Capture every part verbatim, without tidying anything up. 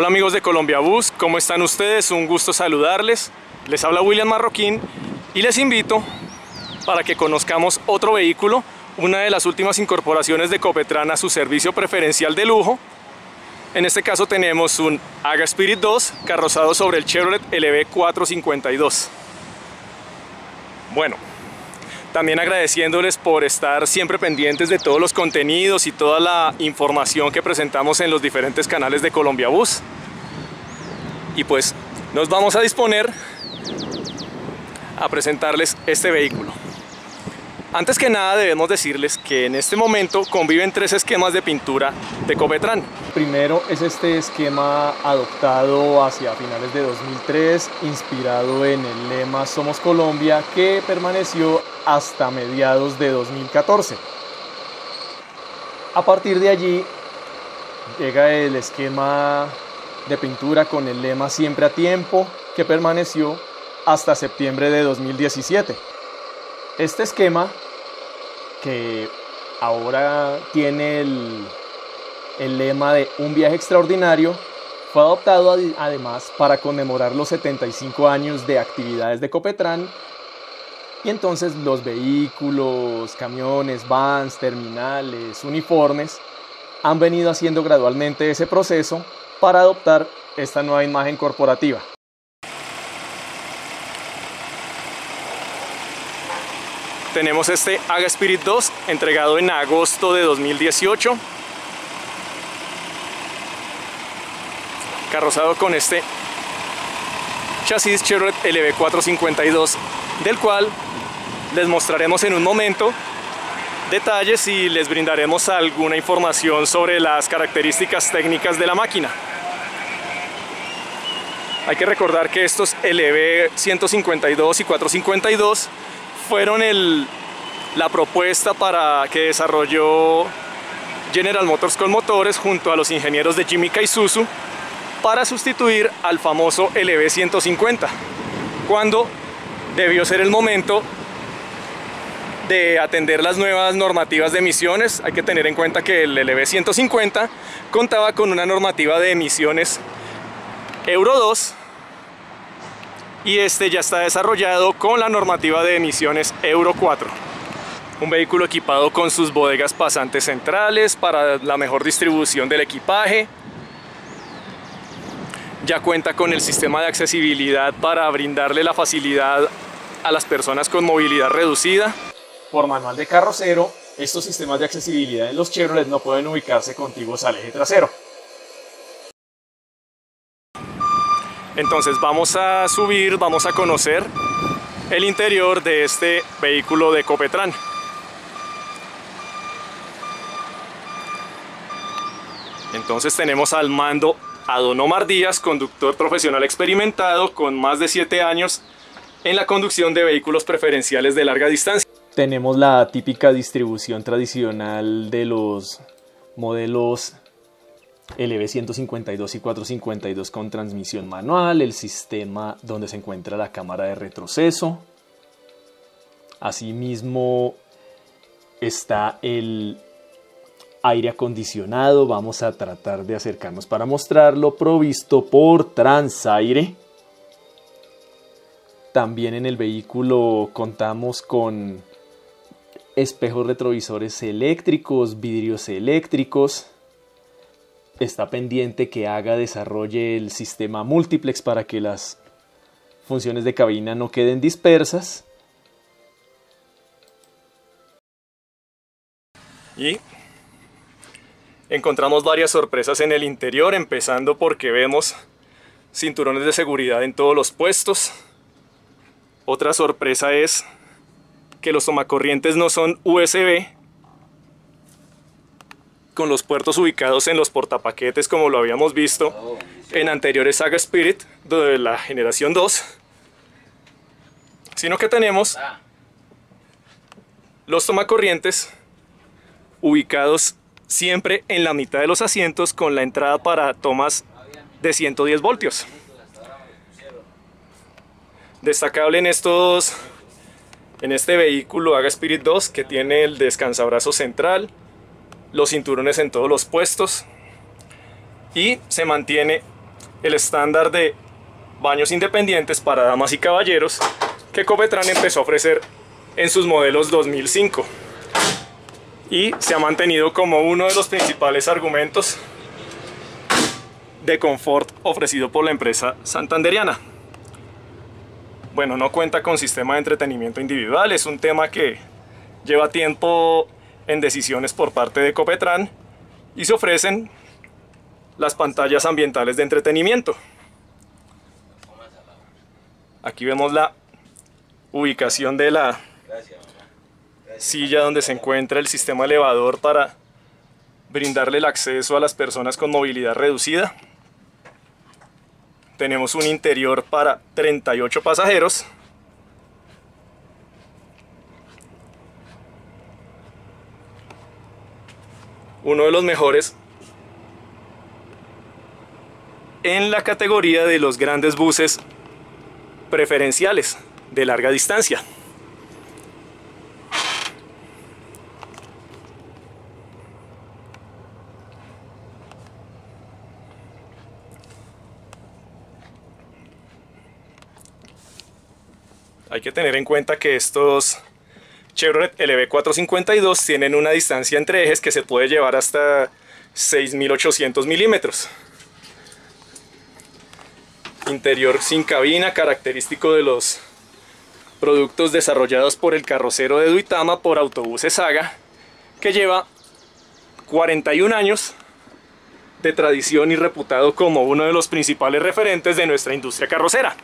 Hola amigos de Colombia Bus, ¿cómo están ustedes? Un gusto saludarles. Les habla William Marroquín y les invito para que conozcamos otro vehículo, una de las últimas incorporaciones de Copetran a su servicio preferencial de lujo. En este caso tenemos un Haga Spirit dos carrozado sobre el Chevrolet L V cuatrocientos cincuenta y dos. Bueno, también agradeciéndoles por estar siempre pendientes de todos los contenidos y toda la información que presentamos en los diferentes canales de Colombia Bus. Y pues nos vamos a disponer a presentarles este vehículo. Antes que nada debemos decirles que en este momento conviven tres esquemas de pintura de Copetran. Primero es este esquema adoptado hacia finales de dos mil tres, inspirado en el lema Somos Colombia, que permaneció hasta mediados de dos mil catorce. A partir de allí llega el esquema de pintura con el lema Siempre a Tiempo, que permaneció hasta septiembre de dos mil diecisiete. Este esquema, que ahora tiene el, el lema de un viaje extraordinario, fue adoptado ad, además para conmemorar los setenta y cinco años de actividades de Copetran, y entonces los vehículos, camiones, vans, terminales, uniformes han venido haciendo gradualmente ese proceso para adoptar esta nueva imagen corporativa. Tenemos este Haga Spirit dos, entregado en agosto de dos mil dieciocho. Carrozado con este chasis Chevrolet L V cuatrocientos cincuenta y dos, del cual les mostraremos en un momento detalles y les brindaremos alguna información sobre las características técnicas de la máquina. Hay que recordar que estos L V ciento cincuenta y dos y cuatrocientos cincuenta y dos fueron el, la propuesta para que desarrolló General Motors con motores junto a los ingenieros de Jimmy Isuzu para sustituir al famoso L V ciento cincuenta, cuando debió ser el momento de atender las nuevas normativas de emisiones. Hay que tener en cuenta que el L V ciento cincuenta contaba con una normativa de emisiones Euro dos, y este ya está desarrollado con la normativa de emisiones Euro cuatro. Un vehículo equipado con sus bodegas pasantes centrales para la mejor distribución del equipaje. Ya cuenta con el sistema de accesibilidad para brindarle la facilidad a las personas con movilidad reducida. Por manual de carrocero, estos sistemas de accesibilidad en los Chevrolet no pueden ubicarse contiguos al eje trasero. Entonces vamos a subir, vamos a conocer el interior de este vehículo de Copetran. Entonces tenemos al mando a don Omar Díaz, conductor profesional experimentado con más de siete años en la conducción de vehículos preferenciales de larga distancia. Tenemos la típica distribución tradicional de los modelos L V ciento cincuenta y dos y cuatrocientos cincuenta y dos con transmisión manual, el sistema donde se encuentra la cámara de retroceso. Asimismo está el aire acondicionado, vamos a tratar de acercarnos para mostrarlo, provisto por TransAire. También en el vehículo contamos con espejos retrovisores eléctricos, vidrios eléctricos. Está pendiente que Haga desarrolle el sistema múltiplex para que las funciones de cabina no queden dispersas. Y encontramos varias sorpresas en el interior, empezando porque vemos cinturones de seguridad en todos los puestos. Otra sorpresa es que los tomacorrientes no son U S B, con los puertos ubicados en los portapaquetes como lo habíamos visto en anteriores Haga Spirit de la generación dos, sino que tenemos los tomacorrientes ubicados siempre en la mitad de los asientos, con la entrada para tomas de ciento diez voltios. Destacable en estos en este vehículo Haga Spirit dos, que tiene el descansabrazo central, los cinturones en todos los puestos, y se mantiene el estándar de baños independientes para damas y caballeros que Copetran empezó a ofrecer en sus modelos dos mil cinco y se ha mantenido como uno de los principales argumentos de confort ofrecido por la empresa santanderiana. Bueno, no cuenta con sistema de entretenimiento individual, es un tema que lleva tiempo en decisiones por parte de Copetran, y se ofrecen las pantallas ambientales de entretenimiento. Aquí vemos la ubicación de la silla donde se encuentra el sistema elevador para brindarle el acceso a las personas con movilidad reducida. Tenemos un interior para treinta y ocho pasajeros. Uno de los mejores en la categoría de los grandes buses preferenciales de larga distancia. Hay que tener en cuenta que estos Chevrolet L V cuatrocientos cincuenta y dos tienen una distancia entre ejes que se puede llevar hasta seis mil ochocientos milímetros. Interior sin cabina, característico de los productos desarrollados por el carrocero de Duitama por Autobuses Haga, que lleva cuarenta y un años de tradición y reputado como uno de los principales referentes de nuestra industria carrocera.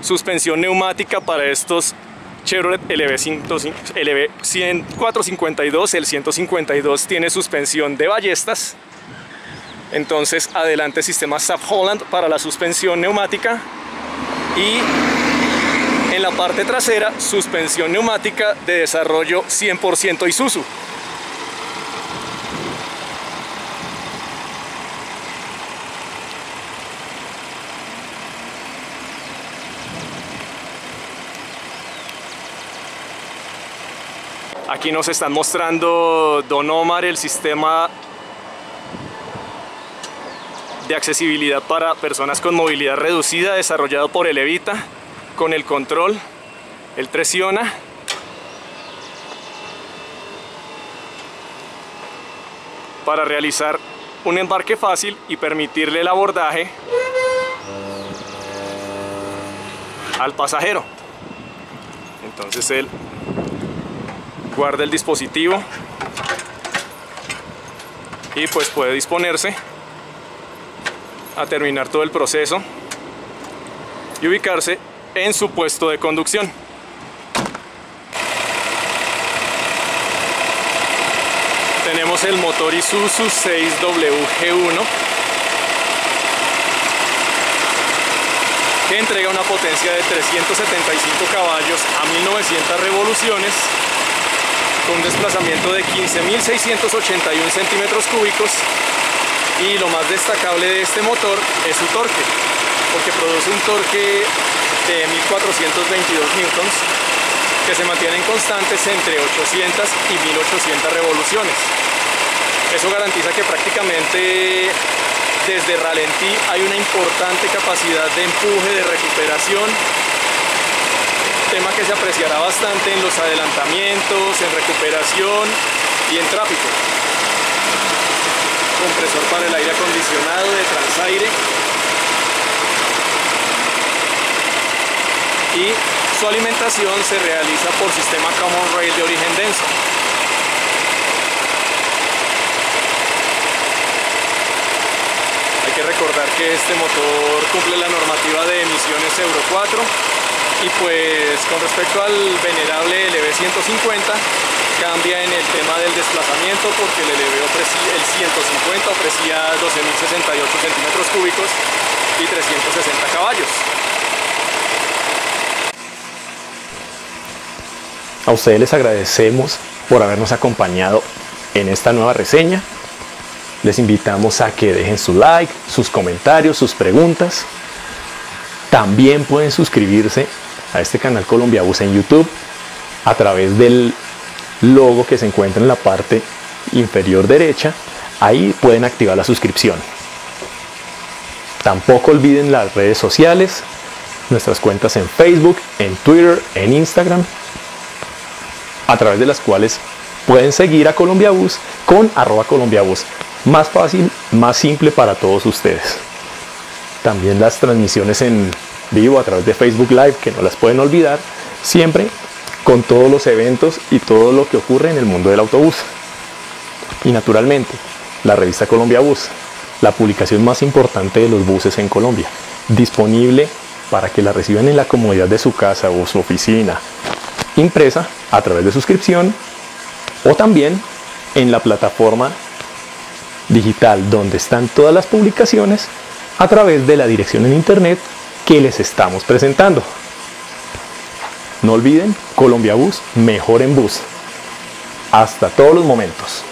Suspensión neumática para estos Chevrolet L V cuatrocientos cincuenta y dos, el ciento cincuenta y dos tiene suspensión de ballestas, entonces adelante sistema Saf Holland para la suspensión neumática, y en la parte trasera suspensión neumática de desarrollo cien por ciento Isuzu. Aquí nos están mostrando Don Omar el sistema de accesibilidad para personas con movilidad reducida desarrollado por Elevita, con el control, él presiona para realizar un embarque fácil y permitirle el abordaje al pasajero. Entonces él guarda el dispositivo y pues puede disponerse a terminar todo el proceso y ubicarse en su puesto de conducción. Tenemos el motor Isuzu seis W G uno que entrega una potencia de trescientos setenta y cinco caballos a mil novecientas revoluciones, con un desplazamiento de quince mil seiscientos ochenta y uno centímetros cúbicos, y lo más destacable de este motor es su torque, porque produce un torque de mil cuatrocientos veintidós newtons que se mantienen constantes entre ochocientas y mil ochocientas revoluciones. Eso garantiza que prácticamente desde ralentí hay una importante capacidad de empuje, de recuperación, tema que se apreciará bastante en los adelantamientos, en recuperación y en tráfico. Compresor para el aire acondicionado de TransAire y su alimentación se realiza por sistema Common Rail de origen Denso. Hay que recordar que este motor cumple la normativa de emisiones Euro cuatro, y pues con respecto al venerable L V ciento cincuenta cambia en el tema del desplazamiento, porque el L V ofrecía, el ciento cincuenta ofrecía doce mil sesenta y ocho centímetros cúbicos y trescientos sesenta caballos. A ustedes les agradecemos por habernos acompañado en esta nueva reseña. Les invitamos a que dejen su like, sus comentarios, sus preguntas. También pueden suscribirse a este canal Colombia Bus en YouTube a través del logo que se encuentra en la parte inferior derecha, Ahí pueden activar la suscripción. Tampoco olviden las redes sociales, nuestras cuentas en Facebook, en Twitter, en Instagram, a través de las cuales pueden seguir a Colombia Bus con arroba Colombia Bus. Más fácil, más simple para todos ustedes. También las transmisiones en vivo a través de Facebook Live, que no las pueden olvidar, siempre con todos los eventos y todo lo que ocurre en el mundo del autobús. Y naturalmente, la revista Colombia Bus, la publicación más importante de los buses en Colombia, disponible para que la reciban en la comodidad de su casa o su oficina, impresa a través de suscripción o también en la plataforma digital donde están todas las publicaciones a través de la dirección en internet que les estamos presentando. No olviden, Colombia Bus, mejor en bus. Hasta todos los momentos.